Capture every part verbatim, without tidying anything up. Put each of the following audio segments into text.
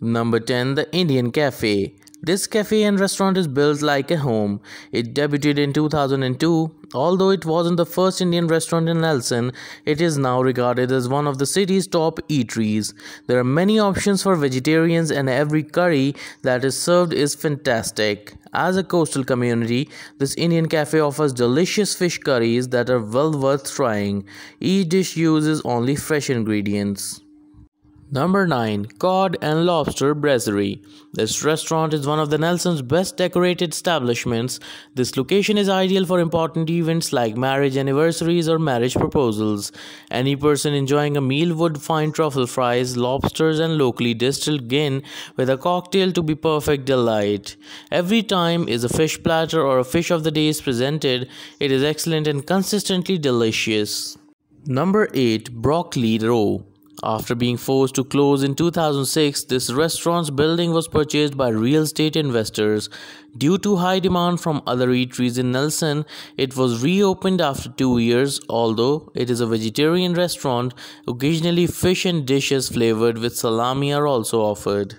Number ten. The Indian Cafe. This cafe and restaurant is built like a home. It debuted in two thousand two. Although it wasn't the first Indian restaurant in Nelson, it is now regarded as one of the city's top eateries. There are many options for vegetarians and every curry that is served is fantastic. As a coastal community, this Indian cafe offers delicious fish curries that are well worth trying. Each dish uses only fresh ingredients. Number nine. Cod and Lobster Brasserie. This restaurant is one of the Nelson's best decorated establishments. This location is ideal for important events like marriage anniversaries or marriage proposals. Any person enjoying a meal would find truffle fries, lobsters and locally distilled gin with a cocktail to be perfect delight. Every time is a fish platter or a fish of the day is presented. It is excellent and consistently delicious. Number eight. Broccoli Row. After being forced to close in two thousand six, this restaurant's building was purchased by real estate investors. Due to high demand from other eateries in Nelson, it was reopened after two years. Although it is a vegetarian restaurant, occasionally fish and dishes flavored with salami are also offered.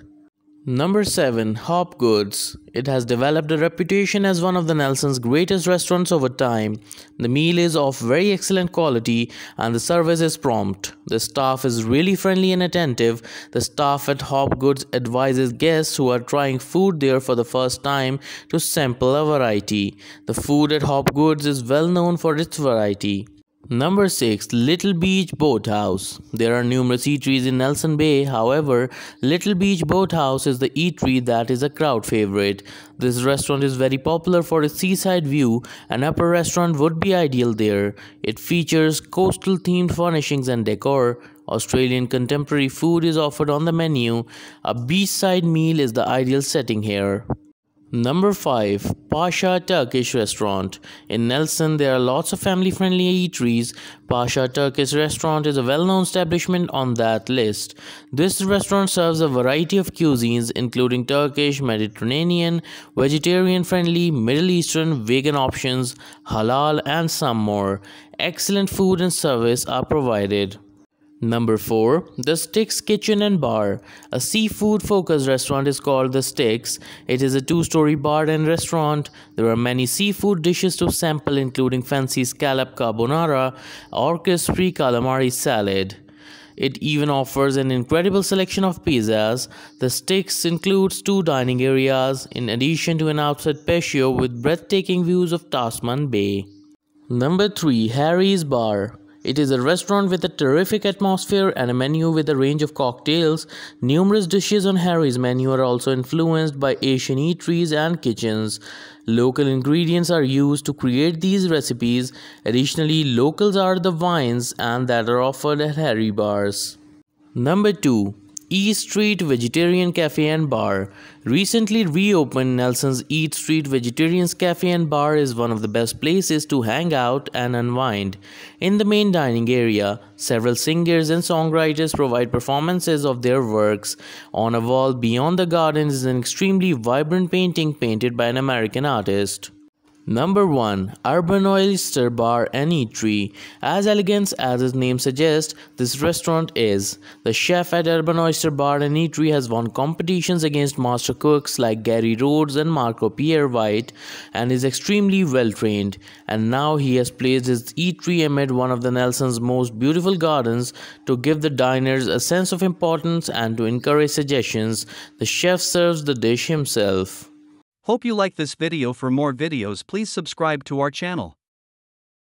Number seven. Hopgoods. It has developed a reputation as one of the Nelson's greatest restaurants over time. The meal is of very excellent quality and the service is prompt. The staff is really friendly and attentive. The staff at Hopgoods advises guests who are trying food there for the first time to sample a variety. The food at Hopgoods is well known for its variety. Number six. Little Beach Boathouse. There are numerous eateries in Nelson Bay. However, Little Beach Boathouse is the eatery that is a crowd favorite. This restaurant is very popular for its seaside view. An upper restaurant would be ideal there. It features coastal themed furnishings and decor. Australian contemporary food is offered on the menu. A beachside meal is the ideal setting here. Number five. Pasha Turkish Restaurant. In Nelson, there are lots of family-friendly eateries. Pasha Turkish Restaurant is a well-known establishment on that list. This restaurant serves a variety of cuisines, including Turkish, Mediterranean, vegetarian-friendly, Middle Eastern, vegan options, halal, and some more. Excellent food and service are provided. Number four. The Sticks Kitchen and Bar. A seafood-focused restaurant is called The Sticks. It is a two-story bar and restaurant. There are many seafood dishes to sample, including fancy scallop carbonara or crispy calamari salad. It even offers an incredible selection of pizzas. The Sticks includes two dining areas, in addition to an outside patio with breathtaking views of Tasman Bay. Number three. Harry's Bar. It is a restaurant with a terrific atmosphere and a menu with a range of cocktails. Numerous dishes on Harry's menu are also influenced by Asian eateries and kitchens. Local ingredients are used to create these recipes. Additionally, locals are the wines and that are offered at Harry's bars. Number two. E Street Vegetarian Cafe and Bar. Recently reopened, Nelson's E Street Vegetarian Cafe and Bar is one of the best places to hang out and unwind. In the main dining area, several singers and songwriters provide performances of their works. On a wall beyond the gardens is an extremely vibrant painting painted by an American artist. Number one. Urban Oyster Bar and Eatery. As elegant as its name suggests, this restaurant is. The chef at Urban Oyster Bar and Eatery has won competitions against master cooks like Gary Rhodes and Marco Pierre White and is extremely well-trained. And now he has placed his eatery amid one of the Nelson's most beautiful gardens to give the diners a sense of importance and to encourage suggestions. The chef serves the dish himself. Hope you like this video. For more videos, please subscribe to our channel.